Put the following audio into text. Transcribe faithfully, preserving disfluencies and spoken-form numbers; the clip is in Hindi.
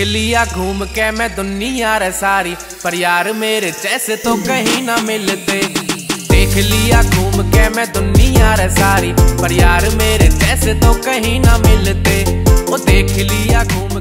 देख लिया घूम के मैं दुनिया रे सारी, पर यार मेरे जैसे तो कहीं ना मिलते। देख लिया घूम के मैं दुनिया रे सारी, पर यार मेरे जैसे तो कहीं ना मिलते। वो देख लिया घूम